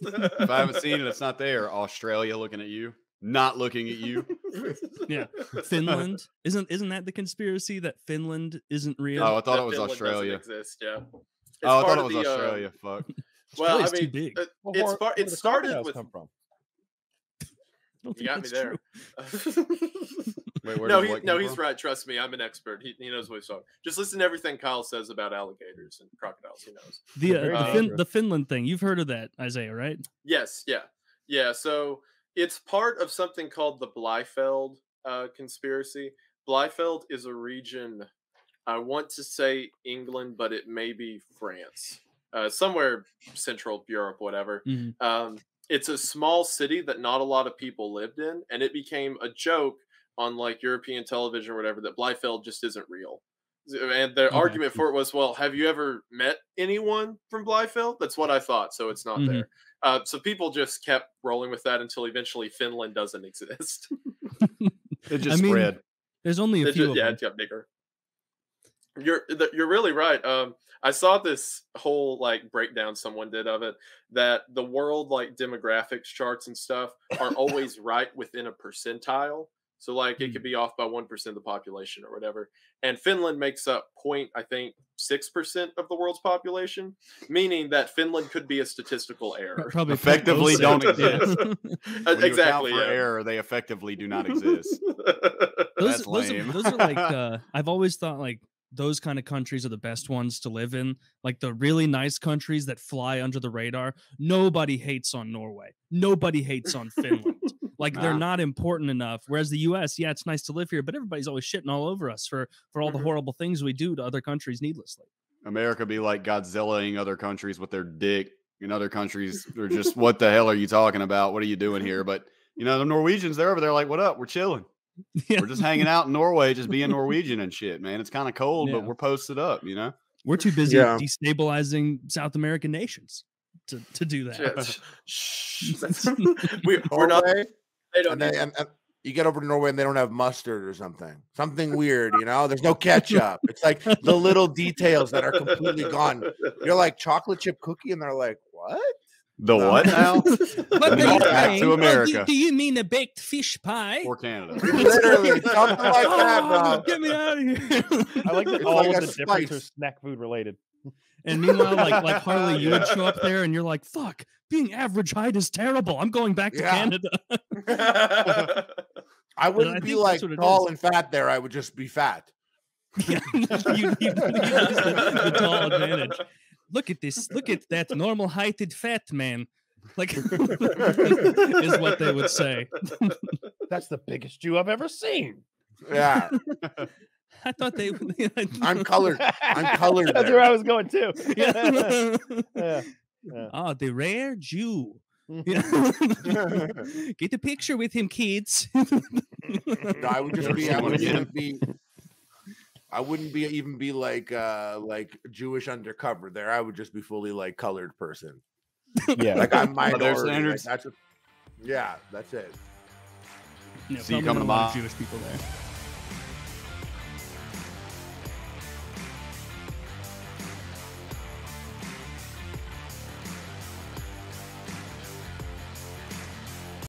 If I haven't seen it, it's not there. Australia looking at you, not looking at you. Yeah, Finland isn't that the conspiracy that Finland isn't real? Oh, I thought that it was Finland Australia. Exist, yeah. Oh, I thought it was Australia. Fuck. Well, I mean, it started with. You got me there. Wait, no, he's right. Trust me, I'm an expert. He knows what he's talking. Just listen to everything Kyle says about alligators and crocodiles. He knows the Finland thing. You've heard of that, Isaiah, right? Yes. Yeah. Yeah. So it's part of something called the Blifeld conspiracy. Blifeld is a region. I want to say England, but it may be France, somewhere Central Europe, whatever. Mm-hmm. It's a small city that not a lot of people lived in, and it became a joke on like European television or whatever that Blifeld just isn't real. And their argument for it was, well, have you ever met anyone from Blifeld? That's what I thought, so it's not there. So people just kept rolling with that until eventually Finland doesn't exist. It just spread. There's only a few. Yeah, it got bigger. You're really right. I saw this whole like breakdown someone did of it, that the world like demographics charts and stuff are always right within a percentile. So like it could be off by 1% of the population or whatever. And Finland makes up 6% of the world's population, meaning that Finland could be a statistical error. Probably effectively don't exist. Exactly. For error, they effectively do not exist. That's lame. Those are like I've always thought like those kind of countries are the best ones to live in, like the really nice countries that fly under the radar. Nobody hates on Norway. Nobody hates on Finland. Like they're not important enough. Whereas the US, yeah, it's nice to live here, but everybody's always shitting all over us for all the horrible things we do to other countries needlessly. America be like Godzillaing other countries with their dick, and other countries are just, what the hell are you talking about? What are you doing here? But you know, the Norwegians, they're over there like, what up? We're chilling. Yeah. We're just hanging out in Norway, just being Norwegian and shit, man. It's kind of cold, but we're posted up, you know? We're too busy destabilizing South American nations to do that. Yeah. We're not... They don't and you get over to Norway and they don't have mustard or something. Something weird, you know? There's no ketchup. It's like the little details that are completely gone. You're like chocolate chip cookie and they're like, what? The what now? Back to America. Do you mean a baked fish pie? Or Canada. Literally, something like that, bro. Get me out of here. I like that all the difference are snack food related. And meanwhile, like Harley, you would show up there and you're like, fuck, being average height is terrible. I'm going back to Canada. I wouldn't be like tall and fat there. I would just be fat. Yeah, you the tall advantage. Look at this. Look at that normal-heighted fat man. Like, is what they would say. That's the biggest Jew I've ever seen. Yeah. I thought they... I'm colored. I'm colored. That's where I was going, too. Yeah. Yeah. Oh, the rare Jew. Yeah. Get a picture with him, kids. No, I would just be... I wouldn't be even be like Jewish undercover there. I would just be fully like colored person. Yeah, like I'm minority. Like, that's it. Yeah, that's it. Yeah, so you come to Jewish people there.